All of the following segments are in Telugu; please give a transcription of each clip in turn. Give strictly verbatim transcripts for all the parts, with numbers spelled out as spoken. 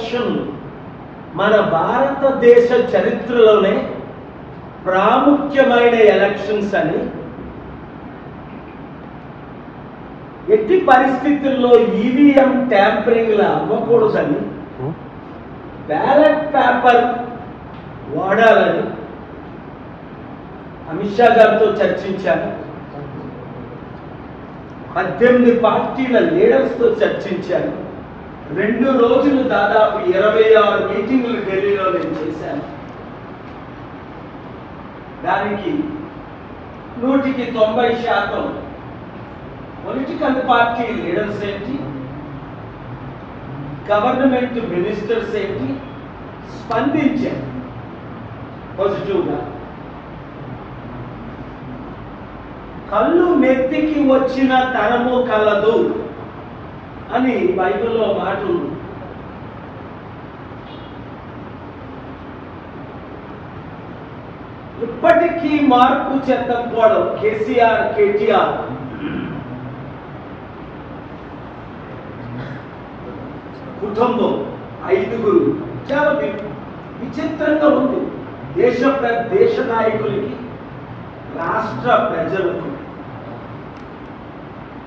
election mana Bharata Desha Charitralone Pramukyamaina elections ani ఎట్టి పరిస్థితుల్లో ఈవీఎం ట్యాంపరింగ్ లా అవ్వకూడదని బ్యాలెట్ పేపర్ వాడాలని అమిత్ షా గారితో చర్చించాను. పద్దెనిమిది పార్టీల లీడర్స్ తో చర్చించాను. రెండు రోజులు దాదాపు ఇరవై ఆరు మీటింగ్లు ఢిల్లీలో నేను చేశాను. దానికి నూటికి తొంభై శాతం పొలిటికల్ పార్టీ లీడర్స్ ఏంటి, గవర్నమెంట్ మినిస్టర్స్ ఏంటి స్పందించారు పాజిటివ్గా. కళ్ళు నెత్తికి వచ్చిన తరము కలదు అని బైబిల్లో మాట ఉంది. ఇప్పటికీ మార్పు చెందకపోవడం కేసీఆర్ కేటీఆర్ కుటుంబం ఐదుగురు చాలా విచిత్రంగా ఉంది. దేశ దేశ నాయకులకి రాష్ట్ర ప్రజలకు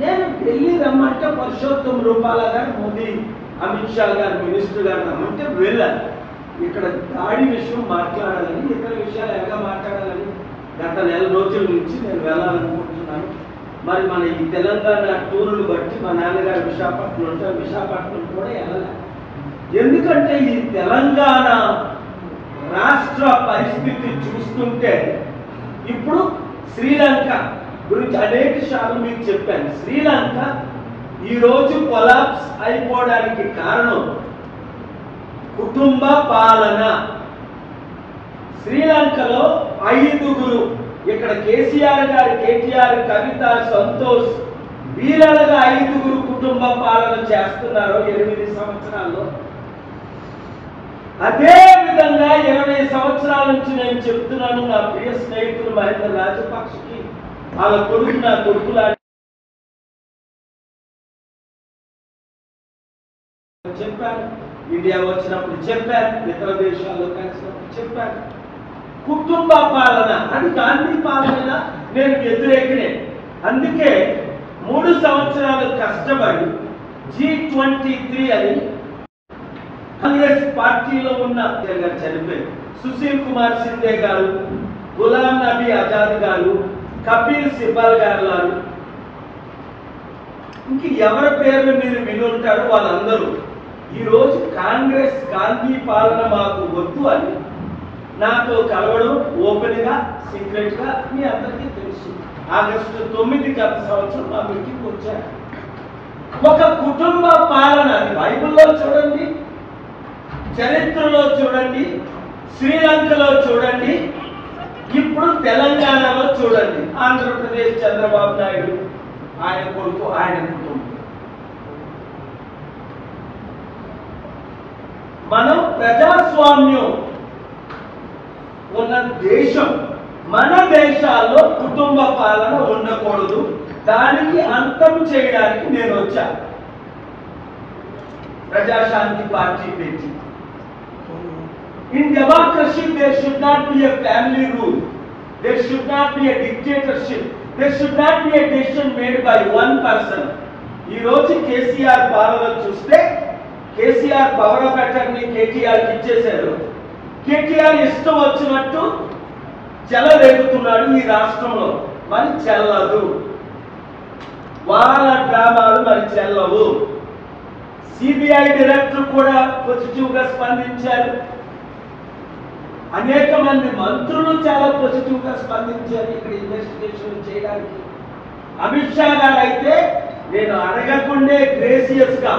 నేను ఢిల్లీ రమ్మంటే పురుషోత్తమ రూపాల గారు, మోదీ అమిత్ షా గారు మినిస్టర్ గారు రమ్మంటే వెళ్ళాను. ఇక్కడ దాడి విషయం మాట్లాడాలని, ఇతర విషయాలు ఎలా మాట్లాడాలని గత నెల రోజుల నుంచి నేను వెళ్ళాలనుకుంటున్నాను. మరి మన ఈ తెలంగాణ టూర్లు బట్టి మా నాన్నగారు విశాఖపట్నం ఉంటే విశాఖపట్నం కూడా వెళ్ళాలి. ఎందుకంటే ఈ తెలంగాణ రాష్ట్ర పరిస్థితి చూస్తుంటే ఇప్పుడు శ్రీలంక గురించి అనేక సార్లు మీకు చెప్పాను. శ్రీలంక ఈరోజు కొలాప్స్ అయిపోవడానికి కారణం కుటుంబ పాలన. శ్రీలంకలో ఐదుగురు, ఇక్కడ కేసీఆర్ గారు, కేటీఆర్, కవిత, సంతోష్, వీరలుగా ఐదుగురు కుటుంబ పాలన చేస్తున్నారు ఎనిమిది సంవత్సరాల్లో. అదే విధంగా ఇరవై సంవత్సరాల నుంచి నేను చెప్తున్నాను. నా ప్రియ స్నేహితులు మహేంద్ర రాజపక్షకి వాళ్ళ కొడుకు, నా కొడుకు చెప్పాను, ఇండియా వచ్చినప్పుడు చెప్పాను, ఇతర దేశాల్లో కలిసినప్పుడు చెప్పాను. కుటుంబ పాలన అది గాంధీ పాలన. నేను వ్యతిరేకనే. అందుకే మూడు సంవత్సరాలు కష్టపడి జీ ట్వంటీ త్రీ అని కాంగ్రెస్ పార్టీలో ఉన్న చనిపోయి సుశీల్ కుమార్ సిందే గారు, గులాం నబీ ఆజాద్ గారు, కపిల్ సిబాల్ గారు గారు ఇంక ఎవరి పేర్లు మీరు వినుంటారు వాళ్ళందరూ ఈరోజు కాంగ్రెస్ గాంధీ పాలన మాకు వద్దు అని నాతో కలవడం ఓపెన్గా సీక్రెట్గా మీ అందరికీ తెలుసు. ఆగస్టు తొమ్మిది గత సంవత్సరం మా మీటింగ్ వచ్చారు. ఒక కుటుంబ పాలన అది బైబిల్లో చూడండి, చరిత్రలో చూడండి, శ్రీలంకలో చూడండి, ఇప్పుడు తెలంగాణలో చూడండి, ఆంధ్రప్రదేశ్ చంద్రబాబు నాయుడు ఆయన కొడుకు ఆయన కుటుంబం. మనం ప్రజాస్వామ్యం ఉన్న దేశం, మన దేశాల్లో కుటుంబ పాలన ఉండకూడదు. దానికి అంతం చేయడానికి నేను వచ్చాను. ప్రజాశాంతి పార్టీ పెట్టి In democracy, there should not be a family rule. There should not be a dictatorship. There should not be a decision made by one person. Ee roju K C R paralo chuste K C R power of attorney K T R ki ichesaru. K T R ishtam vachinattu jala legutunnadu ee rashtramlo. Mari chelladu vaala dramalu mari chellavu. C B I director kuda positive ga spandincharu. అనేక మంది మంత్రులు చాలా పాజిటివ్ గా స్పందించారు ఇక్కడ ఇన్వెస్టిగేషన్ చేయడానికి. అమిత్ షా గారు అయితే నేను అడగకుండే గ్రేసియస్ గా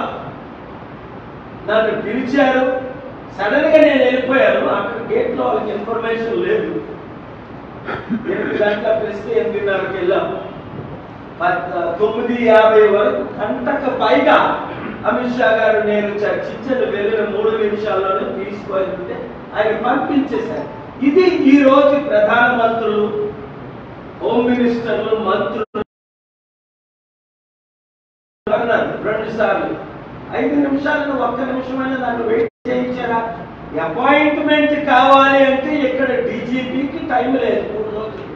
నన్ను పిలిచారు, Suddenly, I inquired after gate law information level. If that president in our Killa, but Tumidia, we were Kantaka Paiga, Amishagar, Nerucha, Chichel, Velen, Mudu, Inshallah, and Peace Coil. I remarked in Chesa. Is it Erosi Pradhan Mantru, Home Minister Mantru, Governor, Brandisari? I think Inshallah, what can I wait? Appointment కావాలి అంటే ఇక్కడ డీజీపీకి టైం లేదు మూడు రోజులు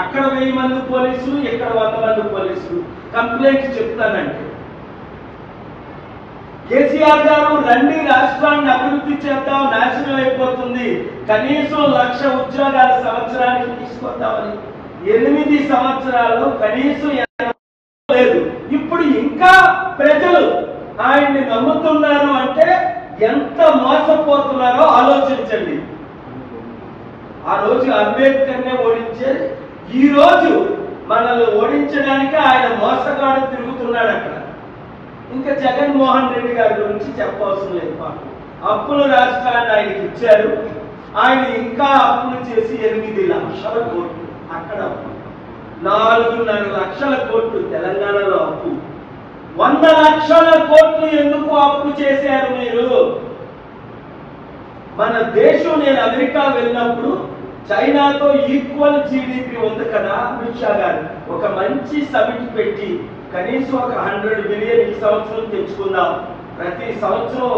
అక్కడ వెయ్యి మంది పోలీసులు ఇక్కడ వంద మంది పోలీసులు కంప్లైంట్ చెప్తానంటే కేసీఆర్ గారు రండి రాష్ట్రాన్ని అభివృద్ధి చేద్దాం నాశనం అయిపోతుంది కనీసం లక్ష ఉద్యోగాల సంవత్సరానికి తీసుకొద్దామని ఎనిమిది సంవత్సరాల్లో కనీసం లేదు ఇప్పుడు ఇంకా ప్రజలు ఆయన్ని నమ్ముతున్నారు అంటే ఎంత మోసపోతున్నారో ఆలోచించండి ఆ రోజు అంబేద్కర్నే ఓడించారు ఈ రోజు మనల్ని ఓడించడానికి ఆయన మోసగాడు తిరుగుతున్నాడు అక్కడ ఇంకా జగన్మోహన్ రెడ్డి గారి గురించి చెప్పవలసిన లేదు పాపం అప్పులు రాష్ట్రాన్ని ఆయనకి ఇచ్చారు ఆయన ఇంకా అప్పులు చేసి ఎనిమిది లక్షల కోట్లు అక్కడ నాలుగున్నర లక్షల కోట్లు తెలంగాణలో అప్పు వంద లక్షల కోట్లు ఎందుకు అప్పు చేశారు మీరు మన దేశం నేను అమెరికా వెళ్ళినప్పుడు చైనాతో ఈక్వల్ జీడిపి ఉంది కదా అమిత్ షా గారు ఒక మంచి సమిట్ పెట్టి కనీసం ఒక హండ్రెడ్ బిలియన్ ఈ సంవత్సరం తెచ్చుకుందాం ప్రతి సంవత్సరం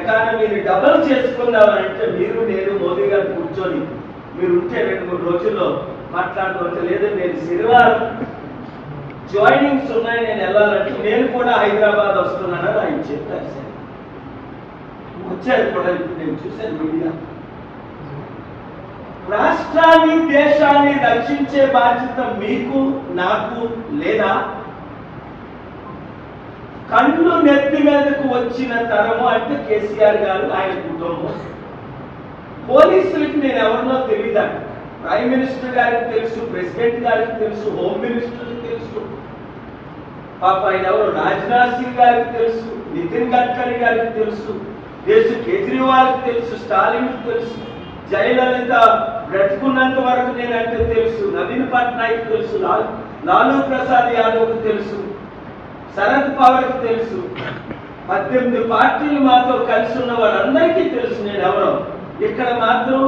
ఎకానమీని డబల్ చేసుకుందాం అంటే మీరు నేను మోదీ గారు కూర్చొని మీరు ఉంటే రెండు మూడు రోజుల్లో మాట్లాడుకోవచ్చు లేదు నేను శనివారం జాయినింగ్స్ ఉన్నాయి నేను వెళ్ళాలంటే నేను కూడా హైదరాబాద్ వస్తున్నానని ఆయన చెప్పారు సార్ వచ్చారు కూడా నేను చూశాను మీడియా రాష్ట్రాన్ని దేశాన్ని రక్షించే బాధ్యత మీకు నాకు లేదా కళ్ళు నెత్తి మీదకు వచ్చిన తరము అంటే కేసీఆర్ గారు ఆయన కుటుంబం పోలీసులకి నేను ఎవరినో తెలియదు ప్రైమ్ మినిస్టర్ గారికి తెలుసు ప్రెసిడెంట్ గారికి తెలుసు హోమ్ మినిస్టర్కి తెలుసు పాప ఆయన ఎవరు రాజ్నాథ్ సింగ్ గారికి తెలుసు నితిన్ గడ్కరీ గారికి తెలుసు దేశ్ కేజ్రీవాల్కి తెలుసు స్టాలిన్కి తెలుసు జయలలిత బ్రతుకున్నంత వరకు నేనంటే తెలుసు నవీన్ పట్నాయక్ తెలుసు లాలూ ప్రసాద్ యాదవ్కి తెలుసు శరద్ పవార్కి తెలుసు పద్దెనిమిది పార్టీలు మాతో కలిసి ఉన్న వాళ్ళందరికీ తెలుసు నేను ఎవరో ఇక్కడ మాత్రం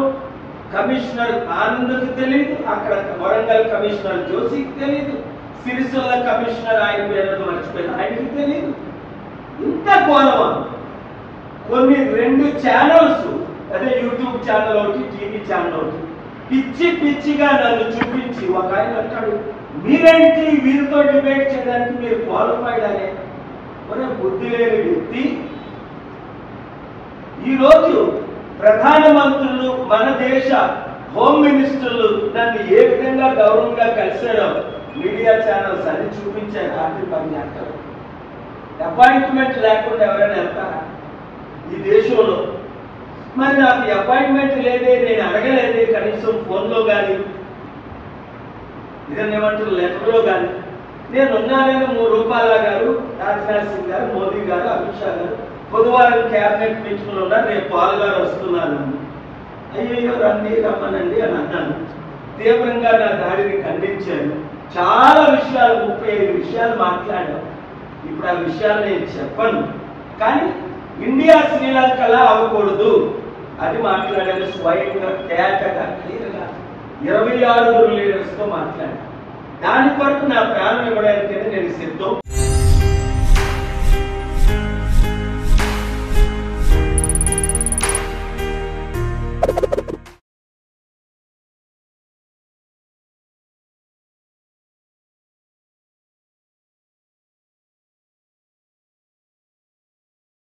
కమిషనర్ ఆనంద్కి తెలియదు అక్కడ వరంగల్ కమిషనర్ జోషికి తెలియదు సిరిసిల్ల కమిషనర్ ఆయన పేరు మర్చిపోయింది ఆయనకి తెలియదు ఇంత గౌరవం కొన్ని రెండు ఛానల్స్ అదే యూట్యూబ్ ఛానల్ ఒకటి టీవీ ఛానల్ ఒకటి పిచ్చి పిచ్చిగా నన్ను చూపించి ఒక ఆయన అంటాడు మీరేంటి వీరితో డిబేట్ చేయడానికి మీరు క్వాలిఫైడ్ అనే మన బుద్ధి లేని వ్యక్తి ఈరోజు ప్రధానమంత్రులు మన దేశ హోమ్ మినిస్టర్లు నన్ను ఏ విధంగా గౌరవంగా కలిశారో మీడియా ఛానల్స్ అన్ని చూపించారు రాత్రి పని అంటారు అపాయింట్మెంట్ లేకుండా ఎవరైనా వెళ్తారా ఈ దేశంలో మరి నాకు అపాయింట్మెంట్ లేదే నేను అడగలేదే కనీసం ఫోన్లో కానీ ఇదేమంటారు లెటర్లో కానీ నేను ఉన్నానని మూడు రూపాయల గారు రాజ్నాథ్ సింగ్ గారు మోదీ గారు అమిత్ షా గారు బుధవారం క్యాబినెట్ మీటింగ్లో ఉన్నారు రేపు పాల్గారు వస్తున్నాను అయ్యో రండి రమ్మనండి అని అన్నాను తీవ్రంగా నా దాడిని ఖండించాను చాలా విషయాలు ముప్పై ఐదు విషయాలు మాట్లాడాను ఇప్పుడు ఆ విషయాలు నేను చెప్పను కానీ ఇండియా శ్రీలంకలా అవ్వకూడదు అది మాట్లాడాను స్వయంగా తేటగా క్లియర్గా ఇరవై ఆరుగురు లీడర్స్తో మాట్లాడాను దాని కొరకు నా ప్రాణం ఇవ్వడానికైతే నేను